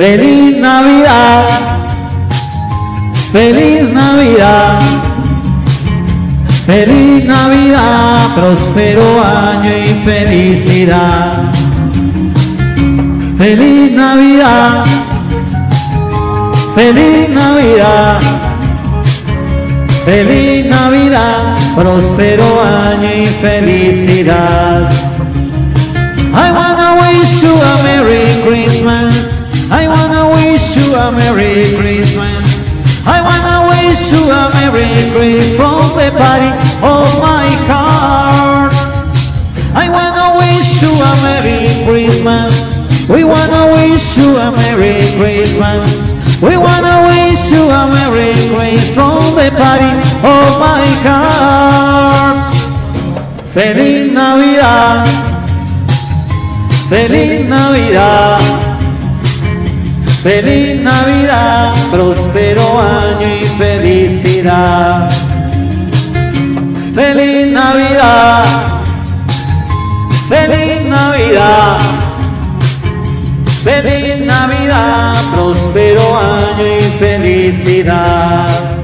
Feliz Navidad, feliz Navidad, feliz Navidad, próspero año y felicidad. Feliz Navidad, feliz Navidad, feliz Navidad, próspero año y felicidad. I wanna wish you a Merry Christmas. I wanna wish you a Merry Christmas. I wanna wish you a Merry Christmas from the body of my heart. I wanna wish you a Merry Christmas. We wanna wish you a Merry Christmas. We wanna wish you a Merry Christmas from the body of my heart. Feliz Navidad. Feliz Navidad. Feliz Navidad, próspero año y felicidad. Feliz Navidad, feliz Navidad, feliz Navidad, próspero año y felicidad.